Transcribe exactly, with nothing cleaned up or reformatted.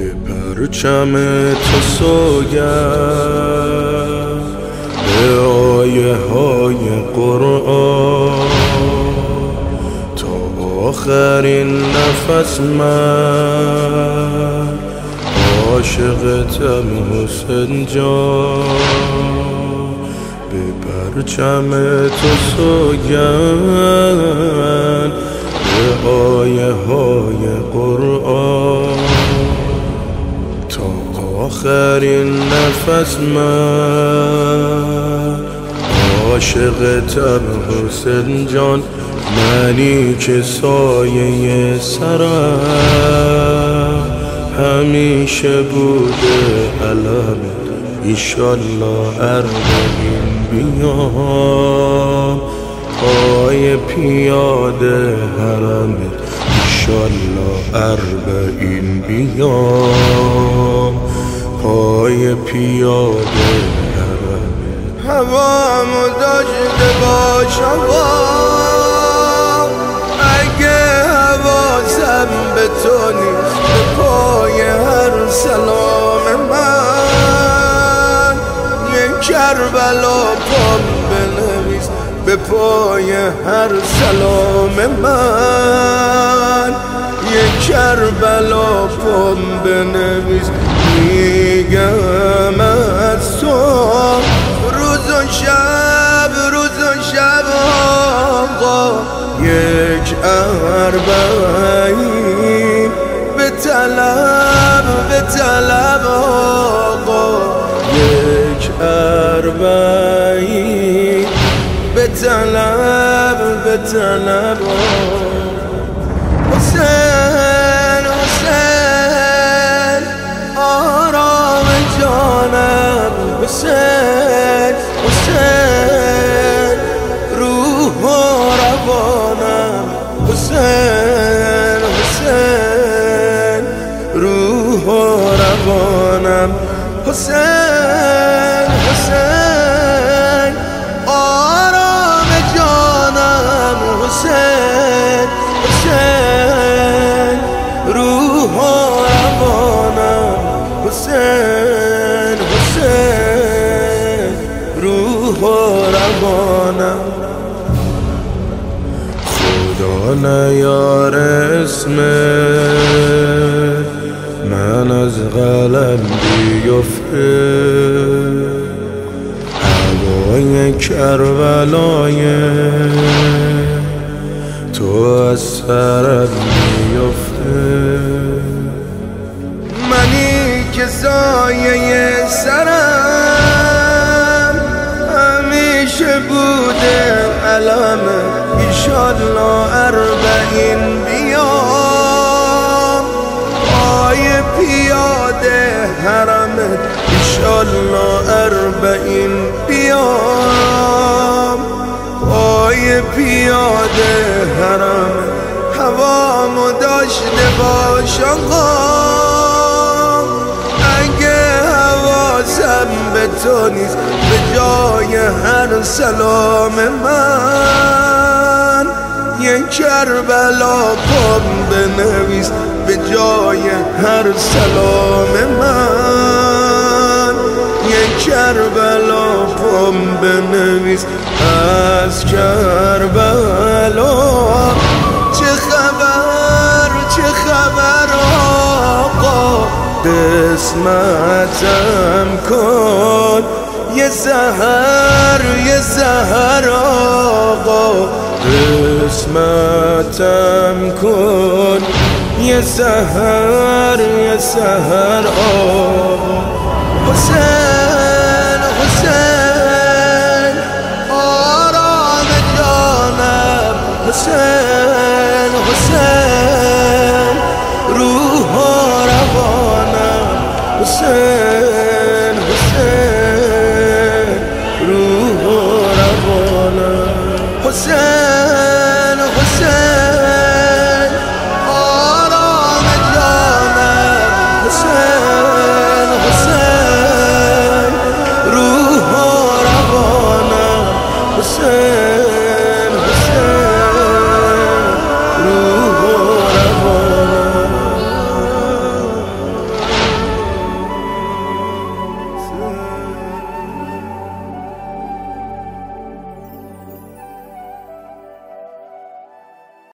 به پرچم تو سوگند، به آیه های قرآن، تا آخرین نفس من عاشقتم حسین جان. به پرچم تو سوگند، به آیه های قرآن، تا آخرین نفس من عاشقتم حسین جان. منی که سایه سرم همیشه بوده علمت، ایشالله ارمنیم بیام پای پیاده حرمت، ایشالله اربعین بیام پای پیاده حرمت. هوامو داشته باش هوا، اگه حواسم به تو نیست، به پای هر سلام من یک کربلا پام بنویس، به پای هر سلام من یک کربلا پام بنویس. میگم از تو روز و شب، روز و شب آقا یک اربعین به طلب، به طلب آقا یک اربعین به طلب، به طلب آقا. حسین، حسین آرام جانم، حسین، حسین روح و روانم، حسین، حسین روح و روانم، حسین، حسین آرام جانم، حسین، حسین روح و روانم، حسین، حسین روح و روانم. خدا نیار اسمت من از قلم بیفته، هوای کربلای تو از سرم بیفته. منی که سایه سرم همیشه بوده علم، ایشالله اربعین بیام پای پیاده حرمت، ایشالله اربعین بیام پای پیاده حرمت. هوامو داشته باش آقا، اگه حواسم به تو نیست، به جای هر سلام من یک کربلا پام بنویس، به جای هر سلام من یک کربلا پام بنویس. از کربلا چه خبر، چه خبر آقا، قسمتم کن یه سحر، یه سحر آقا، قسمتم کن یه سحر، یه سحر آقا. حسین، حسین آرام جانم، حسین، حسین روح و روانم، حسین، حسین روح و روانم، حسین.